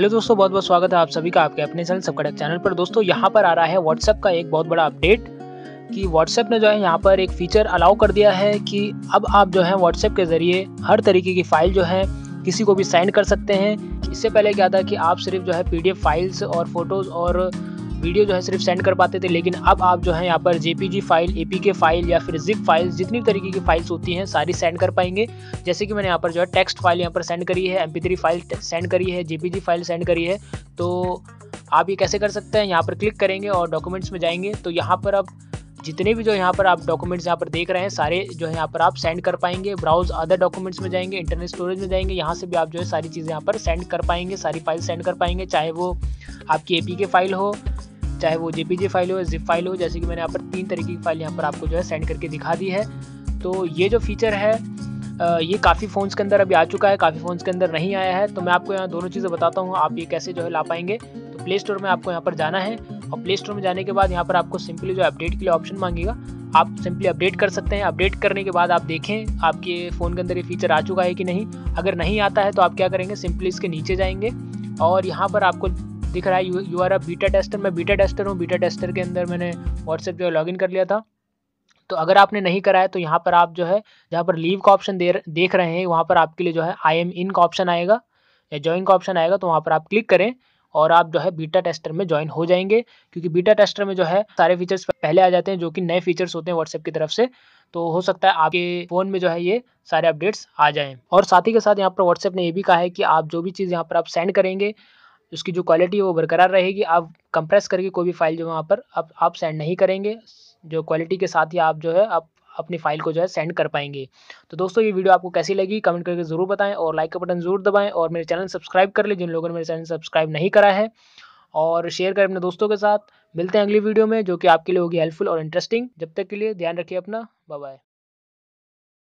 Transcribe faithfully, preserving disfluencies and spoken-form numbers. Hello दोस्तों, बहुत बहुत स्वागत है आप सभी का आपके अपने चैनल सबका टेक चैनल पर। दोस्तों यहाँ पर आ रहा है व्हाट्सएप का एक बहुत बड़ा अपडेट कि व्हाट्सएप ने जो है यहाँ पर एक फीचर अलाउ कर दिया है कि अब आप जो है व्हाट्सएप के ज़रिए हर तरीके की फ़ाइल जो है किसी को भी सेंड कर सकते हैं। इससे पहले क्या था कि आप सिर्फ जो है पी डी एफ फाइल्स और फ़ोटोज़ और वीडियो जो है सिर्फ सेंड कर पाते थे, लेकिन अब आप जो है यहाँ पर जेपीजी फाइल, एपीके फाइल या फिर जिप फाइल्स, जितनी तरीके की फाइल्स होती हैं सारी सेंड कर पाएंगे। जैसे कि मैंने यहाँ पर जो है टेक्स्ट फाइल यहाँ पर सेंड करी है, एमपी थ्री फाइल सेंड करी है, जेपीजी फाइल सेंड करी है। तो आप ये कैसे कर सकते हैं, यहाँ पर क्लिक करेंगे और डॉक्यूमेंट्स में जाएंगे तो यहाँ पर आप जितने भी जो यहाँ पर आप डॉक्यूमेंट्स यहाँ पर देख रहे हैं सारे जो है यहाँ पर आप सेंड कर पाएंगे। ब्राउज अदर डॉक्यूमेंट्स में जाएंगे, इंटरनल स्टोरेज में जाएंगे, यहाँ से भी आप जो है सारी चीज़ें यहाँ पर सेंड कर पाएंगे, सारी फाइल सेंड कर पाएंगे, चाहे वो आपकी एपीके फाइल हो, चाहे वो जेपीजी फाइल हो या जिप फाइल हो। जैसे कि मैंने यहाँ पर तीन तरीके की फाइल यहाँ पर आपको जो है सेंड करके दिखा दी है। तो ये जो फीचर है ये काफ़ी फ़ोन्स के अंदर अभी आ चुका है, काफ़ी फ़ोन्स के अंदर नहीं आया है। तो मैं आपको यहाँ दोनों चीज़ें बताता हूँ आप ये कैसे जो है ला पाएंगे। तो प्ले स्टोर में आपको यहाँ पर जाना है और प्ले स्टोर में जाने के बाद यहाँ पर आपको सिंपली जो अपडेट के लिए ऑप्शन मांगेगा, आप सिंपली अपडेट कर सकते हैं। अपडेट करने के बाद आप देखें आपके फ़ोन के अंदर ये फीचर आ चुका है कि नहीं। अगर नहीं आता है तो आप क्या करेंगे, सिंपली इसके नीचे जाएंगे और यहाँ पर आपको दिख रहा है you you are a beta tester. मैं बीटा टेस्टर हूँ, बीटा टेस्टर के अंदर मैंने व्हाट्सएप जो है लॉगिन कर लिया था। तो अगर आपने नहीं कराया तो यहाँ पर आप जो है जहाँ पर लीव का ऑप्शन दे देख रहे हैं वहाँ पर आपके लिए जो है आई एम इन का ऑप्शन आएगा या ज्वाइन का ऑप्शन आएगा। तो वहाँ पर आप क्लिक करें और आप जो है बीटा टेस्टर में ज्वाइन हो जाएंगे, क्योंकि बीटा टेस्टर में जो है सारे फीचर्स पहले आ जाते हैं जो कि नए फीचर्स होते हैं व्हाट्सएप की तरफ से। तो हो सकता है आपके फ़ोन में जो है ये सारे अपडेट्स आ जाएँ। और साथ ही के साथ यहाँ पर व्हाट्सएप ने ये भी कहा है कि आप जो भी चीज़ यहाँ पर आप सेंड करेंगे उसकी जो क्वालिटी है वो बरकरार रहेगी। आप कंप्रेस करके कोई भी फाइल जो वहाँ पर आप आप सेंड नहीं करेंगे, जो क्वालिटी के साथ ही आप जो है आप अपनी फ़ाइल को जो है सेंड कर पाएंगे। तो दोस्तों ये वीडियो आपको कैसी लगी कमेंट करके ज़रूर बताएं और लाइक का बटन ज़रूर दबाएं और मेरे चैनल सब्सक्राइब कर लें जिन लोगों ने मेरे चैनल सब्सक्राइब नहीं करा है, और शेयर करें अपने दोस्तों के साथ। मिलते हैं अगली वीडियो में जो कि आपके लिए होगी हेल्पफुल और इंटरेस्टिंग। जब तक के लिए ध्यान रखिए अपना, बाय बाय।